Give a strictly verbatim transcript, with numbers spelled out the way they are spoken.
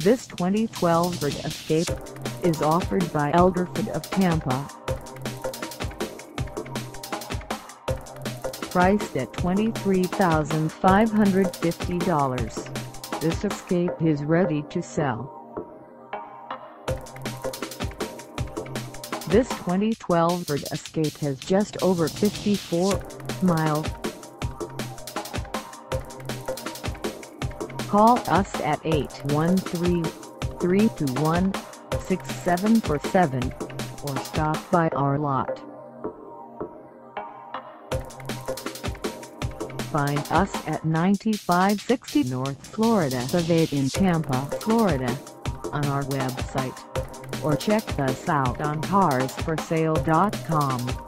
This twenty twelve Ford Escape is offered by Elderford of Tampa. Priced at twenty-three thousand five hundred fifty dollars, this Escape is ready to sell. This twenty twelve Ford Escape has just over fifty-four miles. Call us at eight one three, three two one, six seven four seven or stop by our lot. Find us at ninety-five sixty North Florida Avenue in Tampa, Florida, on our website, or check us out on cars for sale dot com.